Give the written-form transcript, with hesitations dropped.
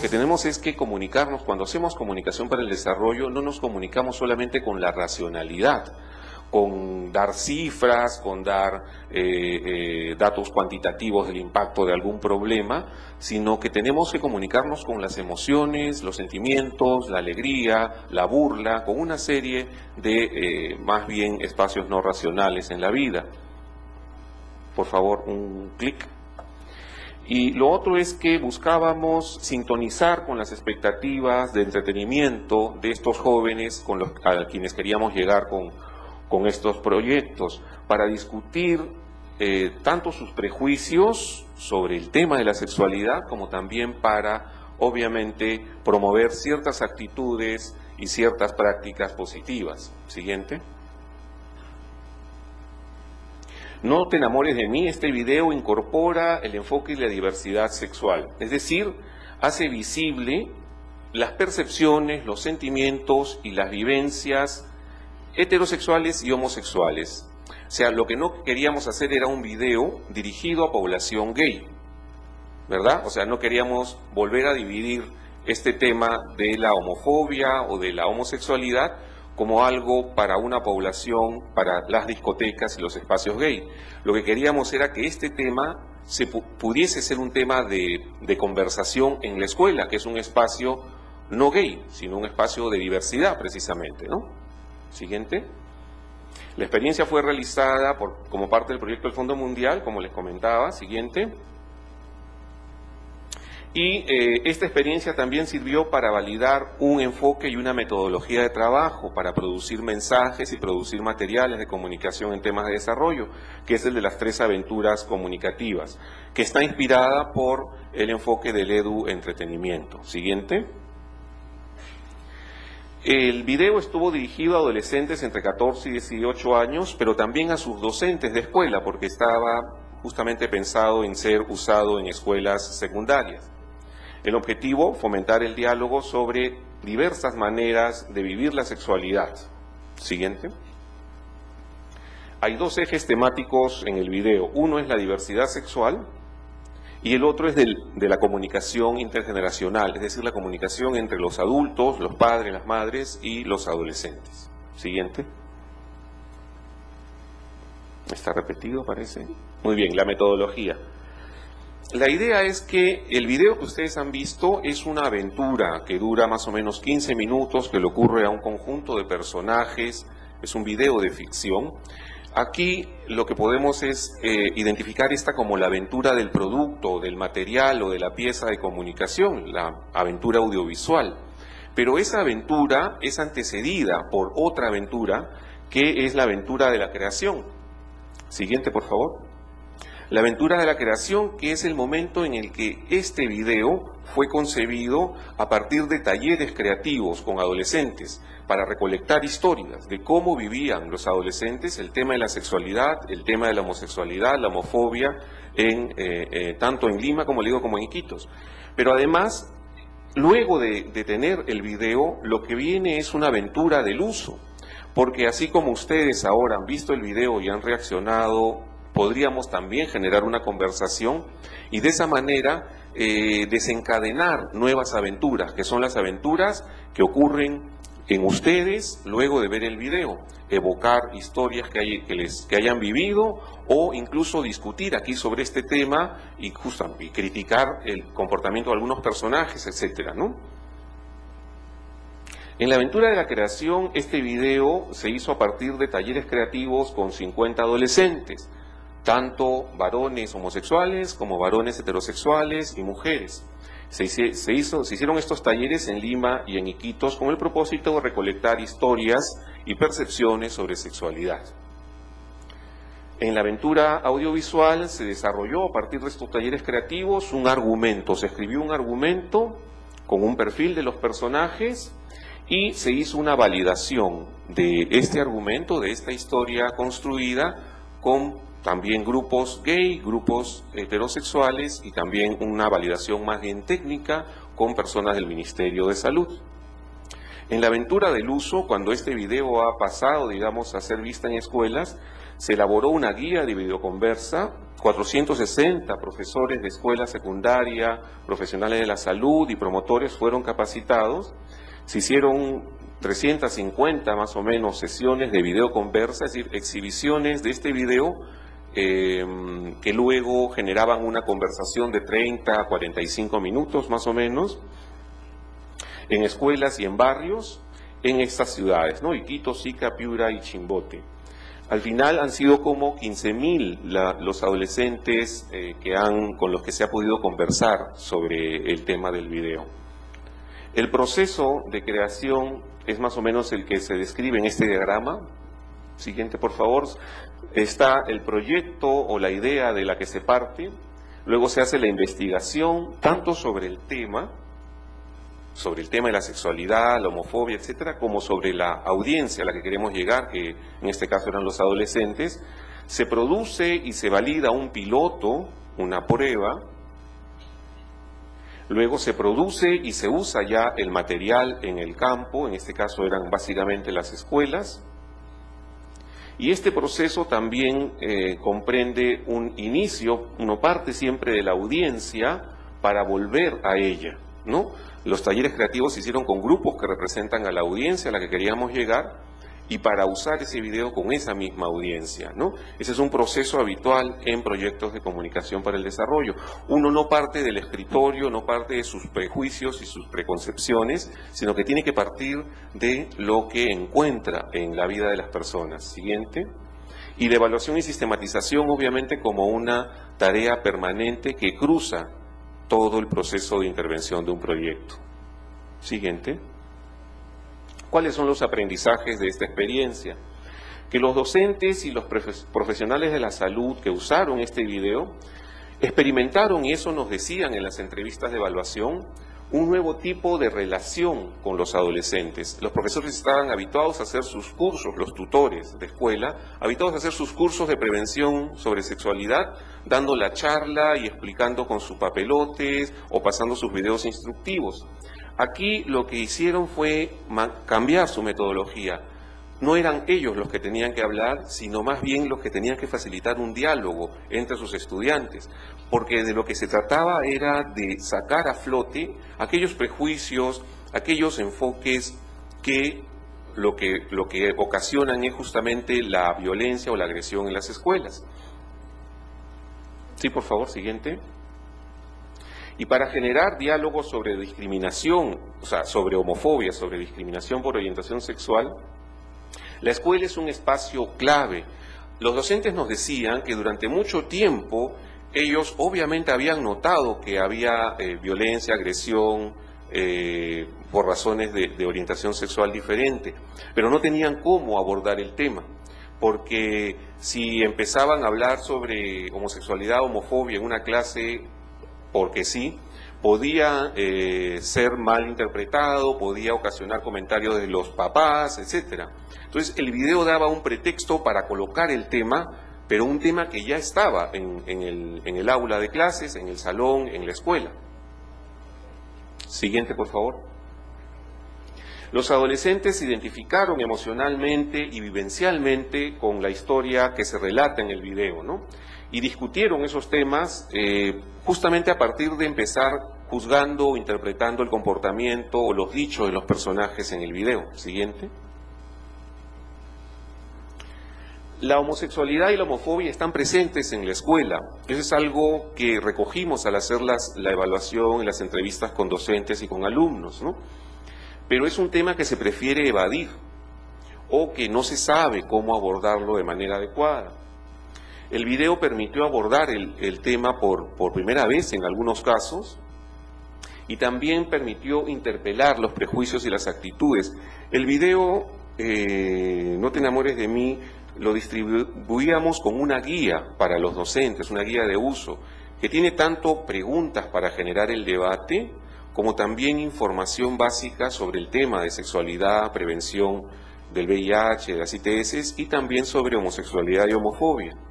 lo que tenemos es que comunicarnos. Cuando hacemos comunicación para el desarrollo, no nos comunicamos solamente con la racionalidad, con dar cifras, con dar datos cuantitativos del impacto de algún problema, sino que tenemos que comunicarnos con las emociones, los sentimientos, la alegría, la burla, con una serie de más bien espacios no racionales en la vida. Por favor, un clic. Y lo otro es que buscábamos sintonizar con las expectativas de entretenimiento de estos jóvenes con los, a quienes queríamos llegar con estos proyectos, para discutir tanto sus prejuicios sobre el tema de la sexualidad, como también para, obviamente, promover ciertas actitudes y ciertas prácticas positivas. Siguiente. No te enamores de mí, este video incorpora el enfoque de la diversidad sexual, es decir, hace visible las percepciones, los sentimientos y las vivencias heterosexuales y homosexuales. O sea, lo que no queríamos hacer era un video dirigido a población gay, ¿verdad? O sea, no queríamos volver a dividir este tema de la homofobia o de la homosexualidad como algo para una población, para las discotecas y los espacios gay. Lo que queríamos era que este tema se pudiese ser un tema de conversación en la escuela, que es un espacio no gay, sino un espacio de diversidad precisamente, ¿no? Siguiente. La experiencia fue realizada como parte del proyecto del Fondo Mundial, como les comentaba. Siguiente. Y esta experiencia también sirvió para validar un enfoque y una metodología de trabajo para producir mensajes y producir materiales de comunicación en temas de desarrollo, que es el de las 3 aventuras comunicativas, que está inspirada por el enfoque del edu entretenimiento. Siguiente. El video estuvo dirigido a adolescentes entre 14 y 18 años, pero también a sus docentes de escuela, porque estaba justamente pensado en ser usado en escuelas secundarias. El objetivo, fomentar el diálogo sobre diversas maneras de vivir la sexualidad. Siguiente. Hay 2 ejes temáticos en el video. Uno es la diversidad sexual y el otro es de la comunicación intergeneracional, es decir, la comunicación entre los adultos, los padres, las madres y los adolescentes. Siguiente. Está repetido, parece. Muy bien, la metodología. La idea es que el video que ustedes han visto es una aventura que dura más o menos 15 minutos, que le ocurre a un conjunto de personajes, es un video de ficción. Aquí lo que podemos es identificar esta como la aventura del producto, del material o de la pieza de comunicación, la aventura audiovisual. Pero esa aventura es antecedida por otra aventura, que es la aventura de la creación. Siguiente, por favor. La aventura de la creación, que es el momento en el que este video fue concebido a partir de talleres creativos con adolescentes para recolectar historias de cómo vivían los adolescentes el tema de la sexualidad, el tema de la homosexualidad, la homofobia, tanto en Lima, como le digo, como en Iquitos. Pero además, luego de tener el video, lo que viene es una aventura del uso, porque así como ustedes ahora han visto el video y han reaccionado, podríamos también generar una conversación y de esa manera desencadenar nuevas aventuras, que son las aventuras que ocurren en ustedes luego de ver el video, evocar historias que hayan vivido o incluso discutir aquí sobre este tema y criticar el comportamiento de algunos personajes, etcétera, ¿no? En la aventura de la creación, este video se hizo a partir de talleres creativos con 50 adolescentes, tanto varones homosexuales como varones heterosexuales y mujeres. Se hicieron estos talleres en Lima y en Iquitos con el propósito de recolectar historias y percepciones sobre sexualidad. En la aventura audiovisual se desarrolló a partir de estos talleres creativos un argumento. Se escribió un argumento con un perfil de los personajes y se hizo una validación de este argumento, de esta historia construida con también grupos gay, grupos heterosexuales y también una validación más bien técnica con personas del Ministerio de Salud. En la aventura del uso, cuando este video ha pasado, digamos, a ser vista en escuelas, Se elaboró una guía de videoconversa, 460 profesores de escuela secundaria, profesionales de la salud y promotores fueron capacitados. Se hicieron 350 más o menos sesiones de videoconversa, es decir, exhibiciones de este video que luego generaban una conversación de 30 a 45 minutos más o menos, en escuelas y en barrios, en estas ciudades, ¿no? Iquitos, Sica, Piura y Chimbote. Al final han sido como 15.000 los adolescentes con los que se ha podido conversar sobre el tema del video. El proceso de creación es más o menos el que se describe en este diagrama. Siguiente, por favor. Está el proyecto o la idea de la que se parte. Luego se hace la investigación, tanto sobre el tema de la sexualidad, la homofobia, etcétera, como sobre la audiencia a la que queremos llegar, que en este caso eran los adolescentes. Se produce y se valida un piloto, una prueba. Luego se produce y se usa ya el material en el campo, en este caso eran básicamente las escuelas. Y este proceso también comprende un inicio, uno parte siempre de la audiencia para volver a ella, ¿no? Los talleres creativos se hicieron con grupos que representan a la audiencia a la que queríamos llegar y para usar ese video con esa misma audiencia, ¿no? Ese es un proceso habitual en proyectos de comunicación para el desarrollo. Uno no parte del escritorio, no parte de sus prejuicios y sus preconcepciones, sino que tiene que partir de lo que encuentra en la vida de las personas. Siguiente. Y de evaluación y sistematización, obviamente, como una tarea permanente que cruza todo el proceso de intervención de un proyecto. Siguiente. ¿Cuáles son los aprendizajes de esta experiencia? Que los docentes y los profesionales de la salud que usaron este video experimentaron, y eso nos decían en las entrevistas de evaluación, un nuevo tipo de relación con los adolescentes. Los profesores estaban habituados a hacer sus cursos, los tutores de escuela, habituados a hacer sus cursos de prevención sobre sexualidad, dando la charla y explicando con sus papelotes o pasando sus videos instructivos. Aquí lo que hicieron fue cambiar su metodología. No eran ellos los que tenían que hablar, sino más bien los que tenían que facilitar un diálogo entre sus estudiantes, porque de lo que se trataba era de sacar a flote aquellos prejuicios, aquellos enfoques que lo que ocasionan es justamente la violencia o la agresión en las escuelas. Sí, por favor, siguiente. Y para generar diálogos sobre discriminación, o sea, sobre homofobia, sobre discriminación por orientación sexual, la escuela es un espacio clave. Los docentes nos decían que durante mucho tiempo ellos obviamente habían notado que había violencia, agresión por razones de orientación sexual diferente, pero no tenían cómo abordar el tema, porque si empezaban a hablar sobre homosexualidad, homofobia en una clase porque sí, podía ser mal interpretado, podía ocasionar comentarios de los papás, etc. Entonces el video daba un pretexto para colocar el tema, pero un tema que ya estaba en el aula de clases, en el salón, en la escuela. Siguiente, por favor. Los adolescentes se identificaron emocionalmente y vivencialmente con la historia que se relata en el video, ¿no? Y discutieron esos temas justamente a partir de empezar juzgando o interpretando el comportamiento o los dichos de los personajes en el video. Siguiente. La homosexualidad y la homofobia están presentes en la escuela. Eso es algo que recogimos al hacer la evaluación en las entrevistas con docentes y con alumnos, ¿no? Pero es un tema que se prefiere evadir o que no se sabe cómo abordarlo de manera adecuada. El video permitió abordar el tema por primera vez en algunos casos y también permitió interpelar los prejuicios y las actitudes. El video, No te enamores de mí, lo distribuíamos con una guía para los docentes, una guía de uso, que tiene tanto preguntas para generar el debate, como también información básica sobre el tema de sexualidad, prevención del VIH, de las ITS y también sobre homosexualidad y homofobia.